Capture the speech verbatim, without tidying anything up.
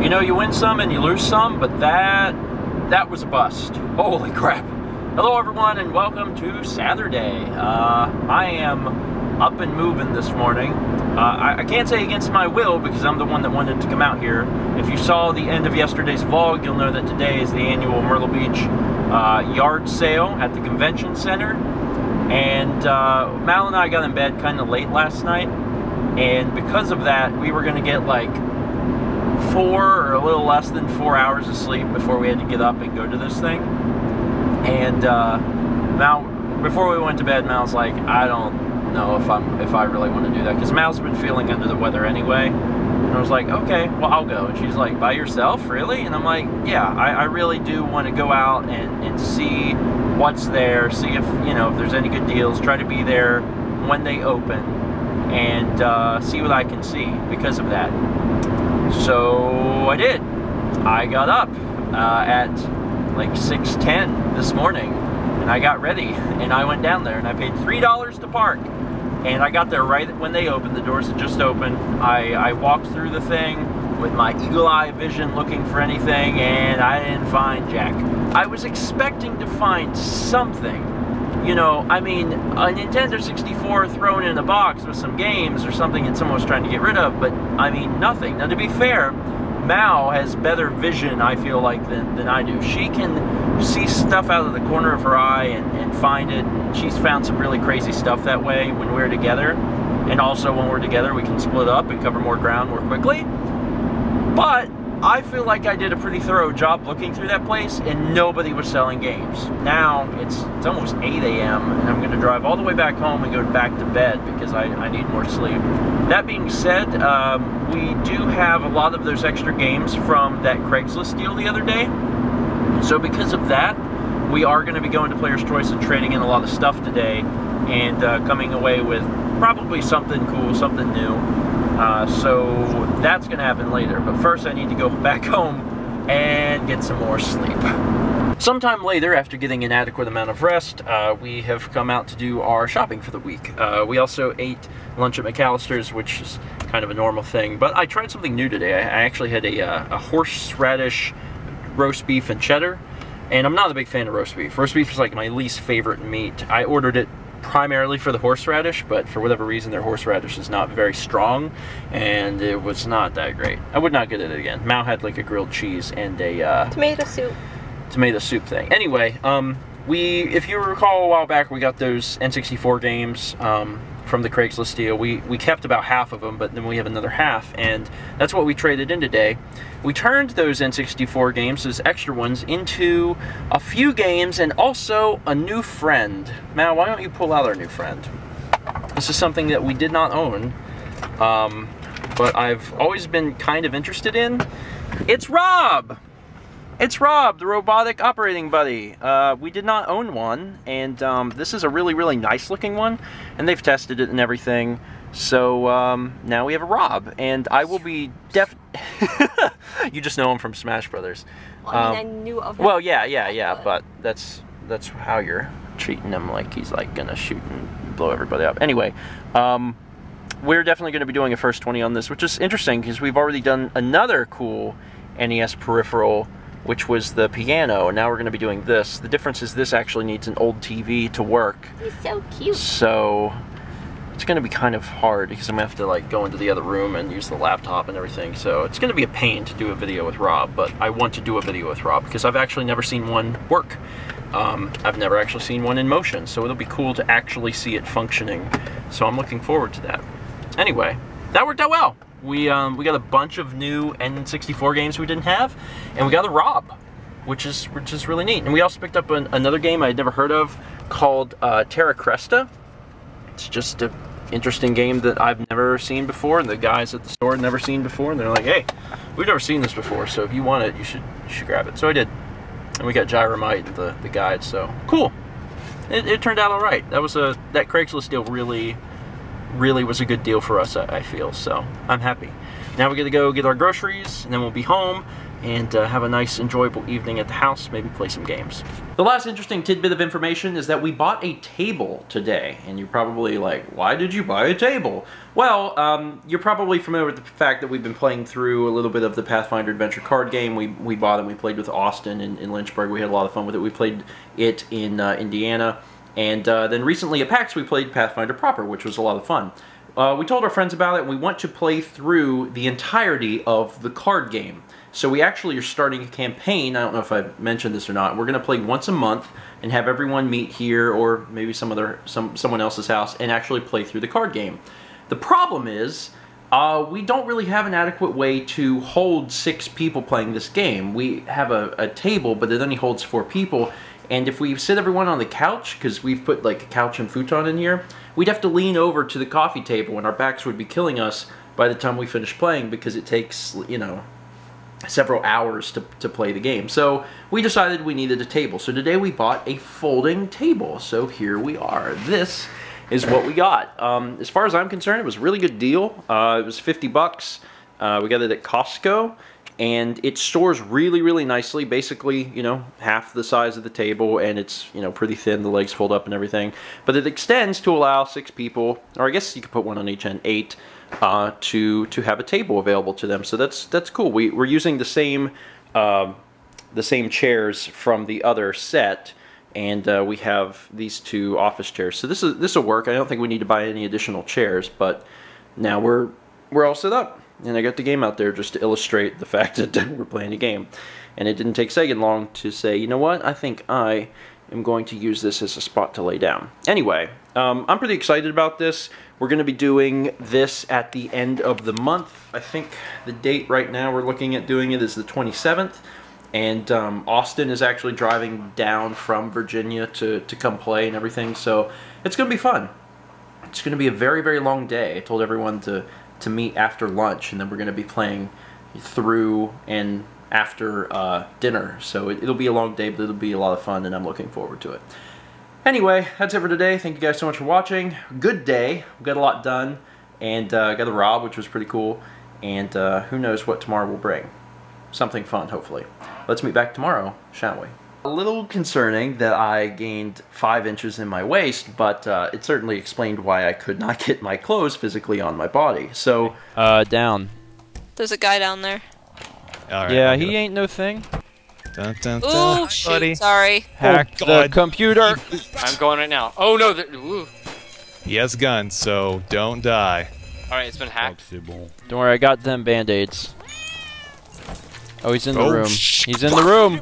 You know, you win some and you lose some, but that, that was a bust. Holy crap. Hello everyone and welcome to Saturday. Uh, I am up and moving this morning. Uh, I, I can't say against my will because I'm the one that wanted to come out here. If you saw the end of yesterday's vlog, you'll know that today is the annual Myrtle Beach uh, yard sale at the convention center. And uh, Mal and I got in bed kind of late last night, and because of that we were gonna get like four or a little less than four hours of sleep before we had to get up and go to this thing. And uh, Mal, before we went to bed, Mal's like, I don't know if I'm if I really want to do that, because Mal's been feeling under the weather anyway. And I was like, okay, well I'll go. And she's like, by yourself, really? And I'm like, yeah, I, I really do want to go out and, and see what's there, see if, you know, if there's any good deals, try to be there when they open, and uh, see what I can see because of that. So I did. I got up uh, at like six ten this morning, and I got ready, and I went down there, and I paid three dollars to park, and I got there right when they opened. The doors had just opened. I, I walked through the thing with my eagle eye vision looking for anything, and I didn't find jack. I was expecting to find something, you know, I mean, a Nintendo sixty-four thrown in a box with some games or something that someone was trying to get rid of, but I mean, nothing. Now, to be fair, Mal has better vision, I feel like, than, than I do. She can see stuff out of the corner of her eye and, and find it. She's found some really crazy stuff that way when we're together, and also when we're together we can split up and cover more ground more quickly. But I feel like I did a pretty thorough job looking through that place, and nobody was selling games. Now it's, it's almost eight A M and I'm gonna drive all the way back home and go back to bed because I, I need more sleep. That being said, um, we do have a lot of those extra games from that Craigslist deal the other day. So because of that, we are gonna be going to Player's Choice and trading in a lot of stuff today, and uh, coming away with probably something cool, something new. Uh, so that's gonna happen later, but first I need to go back home and get some more sleep. Sometime later, after getting an adequate amount of rest, uh, we have come out to do our shopping for the week. Uh, we also ate lunch at McAllister's, which is kind of a normal thing, but I tried something new today. I actually had a, uh, a horseradish roast beef and cheddar, and I'm not a big fan of roast beef. Roast beef is like my least favorite meat. I ordered it primarily for the horseradish, but for whatever reason their horseradish is not very strong, and it was not that great. I would not get it again. Mao had like a grilled cheese and a uh, tomato soup tomato soup thing. Anyway, um, we, if you recall a while back, we got those N sixty-four games um, from the Craigslist deal. We, we kept about half of them, but then we have another half, and that's what we traded in today. We turned those N sixty-four games, those extra ones, into a few games and also a new friend. Mal, why don't you pull out our new friend? This is something that we did not own, um, but I've always been kind of interested in. It's R O B! It's R O B, the robotic operating buddy. Uh, we did not own one, and um, this is a really, really nice looking one, and they've tested it and everything. So um, now we have a R O B, and I will be def- You just know him from Smash Brothers. Well, um, I mean, I knew of him. Well, yeah, yeah, yeah, but that's that's how you're treating him, like he's like gonna shoot and blow everybody up. Anyway, um, we're definitely gonna be doing a first twenty on this, which is interesting because we've already done another cool N E S peripheral, which was the piano, and now we're gonna be doing this. The difference is this actually needs an old T V to work. He's so cute. So it's gonna be kind of hard because I'm gonna have to like go into the other room and use the laptop and everything. So it's gonna be a pain to do a video with R O B, but I want to do a video with R O B because I've actually never seen one work. Um, I've never actually seen one in motion, so it'll be cool to actually see it functioning. So I'm looking forward to that. Anyway, that worked out well. We, um, we got a bunch of new N sixty-four games we didn't have, and we got a R O B, which is, which is really neat. And we also picked up an, another game I had never heard of called uh, Terra Cresta. It's just an interesting game that I've never seen before, and the guys at the store had never seen before, and they're like, hey, we've never seen this before, so if you want it, you should, you should grab it. So I did, and we got Gyromite, the, the guide, so cool. It, it turned out all right. That was a, that Craigslist deal really... really was a good deal for us, I feel, so I'm happy. Now we're gonna go get our groceries, and then we'll be home, and uh, have a nice, enjoyable evening at the house, maybe play some games. The last interesting tidbit of information is that we bought a table today, and you're probably like, why did you buy a table? Well, um, you're probably familiar with the fact that we've been playing through a little bit of the Pathfinder Adventure Card Game. We, we bought it, we played with Austin in, in Lynchburg, we had a lot of fun with it. We played it in uh, Indiana, and uh, then recently at PAX we played Pathfinder proper, which was a lot of fun. Uh, we told our friends about it, and we want to play through the entirety of the card game. So we actually are starting a campaign. I don't know if I mentioned this or not. We're going to play once a month and have everyone meet here or maybe some other, some someone else's house and actually play through the card game. The problem is uh, we don't really have an adequate way to hold six people playing this game. We have a, a table, but it only holds four people. And if we sit everyone on the couch, because we've put like a couch and futon in here, we'd have to lean over to the coffee table and our backs would be killing us by the time we finish playing, because it takes, you know, several hours to, to play the game. So we decided we needed a table. So today we bought a folding table. So here we are. This is what we got. Um, as far as I'm concerned, it was a really good deal. Uh, it was fifty bucks. Uh, we got it at Costco. And it stores really, really nicely. Basically, you know, half the size of the table, and it's, you know, pretty thin. The legs fold up and everything. But it extends to allow six people, or I guess you could put one on each end, eight, uh, to to have a table available to them. So that's that's cool. We we're using the same um, the same chairs from the other set, and uh, we have these two office chairs. So this is this will work. I don't think we need to buy any additional chairs. But now we're we're all set up. And I got the game out there just to illustrate the fact that we're playing a game. And it didn't take Sagan long to say, you know what, I think I am going to use this as a spot to lay down. Anyway, um, I'm pretty excited about this. We're going to be doing this at the end of the month. I think the date right now we're looking at doing it is the twenty-seventh. And um, Austin is actually driving down from Virginia to, to come play and everything. So it's going to be fun. It's going to be a very, very long day. I told everyone to... to meet after lunch, and then we're going to be playing through and after uh, dinner. So it, it'll be a long day, but it'll be a lot of fun, and I'm looking forward to it. Anyway, that's it for today. Thank you guys so much for watching. Good day. We got a lot done, and uh, got a R O B, which was pretty cool, and uh, who knows what tomorrow will bring. Something fun, hopefully. Let's meet back tomorrow, shall we? A little concerning that I gained five inches in my waist, but uh, it certainly explained why I could not get my clothes physically on my body. So, uh, down. There's a guy down there. All right, yeah, he ain't no thing. Dun, dun, dun. Ooh, shoot, sorry. Hacked the computer. I'm going right now. Oh no! Ooh. He has guns, so don't die. All right, it's been hacked. Don't worry, I got them band-aids. Oh, he's in the oh, room. He's in the room.